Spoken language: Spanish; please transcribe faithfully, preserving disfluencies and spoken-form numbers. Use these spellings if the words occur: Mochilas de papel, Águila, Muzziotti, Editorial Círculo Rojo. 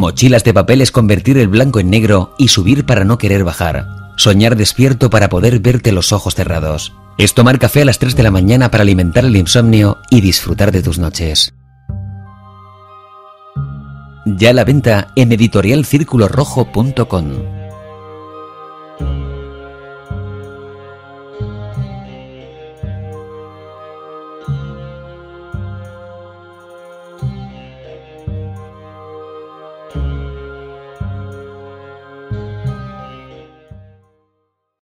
Mochilas de papel es convertir el blanco en negro y subir para no querer bajar. Soñar despierto para poder verte los ojos cerrados. Es tomar café a las tres de la mañana para alimentar el insomnio y disfrutar de tus noches. Ya a la venta en editorial círculo rojo punto com.